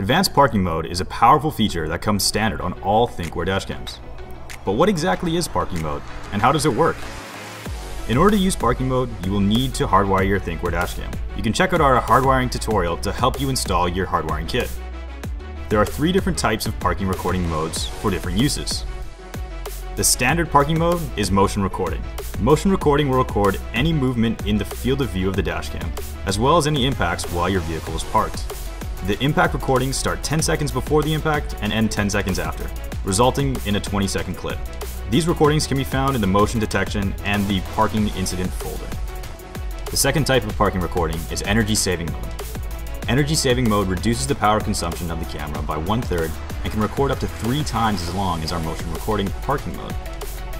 Advanced Parking Mode is a powerful feature that comes standard on all ThinkWare dashcams. But what exactly is Parking Mode, and how does it work? In order to use Parking Mode, you will need to hardwire your ThinkWare dashcam. You can check out our hardwiring tutorial to help you install your hardwiring kit. There are three different types of parking recording modes for different uses. The standard parking mode is motion recording. Motion recording will record any movement in the field of view of the dashcam, as well as any impacts while your vehicle is parked. The impact recordings start 10 seconds before the impact and end 10 seconds after, resulting in a 20-second clip. These recordings can be found in the motion detection and the parking incident folder. The second type of parking recording is energy saving mode. Energy saving mode reduces the power consumption of the camera by 1/3 and can record up to 3 times as long as our motion recording parking mode.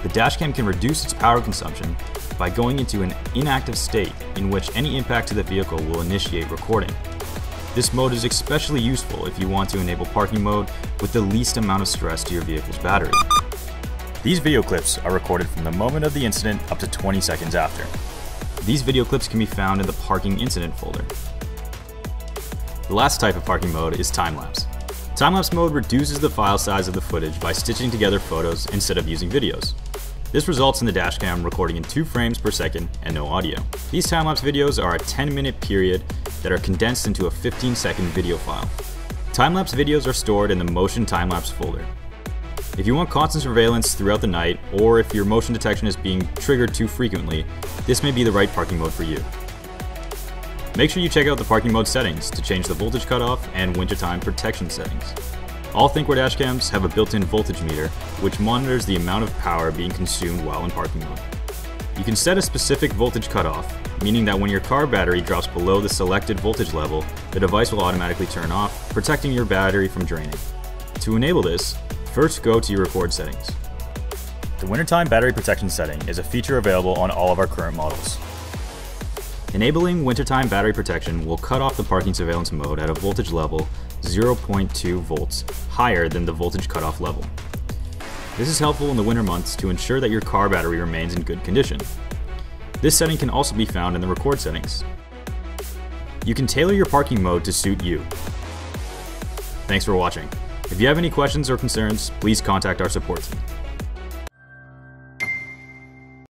The dashcam can reduce its power consumption by going into an inactive state in which any impact to the vehicle will initiate recording. This mode is especially useful if you want to enable parking mode with the least amount of stress to your vehicle's battery. These video clips are recorded from the moment of the incident up to 20 seconds after. These video clips can be found in the parking incident folder. The last type of parking mode is time-lapse. Time-lapse mode reduces the file size of the footage by stitching together photos instead of using videos. This results in the dashcam recording in 2 frames per second and no audio. These time-lapse videos are a 10-minute period that are condensed into a 15-second video file. Time-lapse videos are stored in the motion time-lapse folder. If you want constant surveillance throughout the night, or if your motion detection is being triggered too frequently, this may be the right parking mode for you. Make sure you check out the parking mode settings to change the voltage cutoff and wintertime protection settings. All ThinkWare dashcams have a built-in voltage meter, which monitors the amount of power being consumed while in parking mode. You can set a specific voltage cutoff, meaning that when your car battery drops below the selected voltage level, the device will automatically turn off, protecting your battery from draining. To enable this, first go to your record settings. The wintertime battery protection setting is a feature available on all of our current models. Enabling wintertime battery protection will cut off the parking surveillance mode at a voltage level 0.2 volts higher than the voltage cutoff level. This is helpful in the winter months to ensure that your car battery remains in good condition. This setting can also be found in the record settings. You can tailor your parking mode to suit you. Thanks for watching. If you have any questions or concerns, please contact our support team.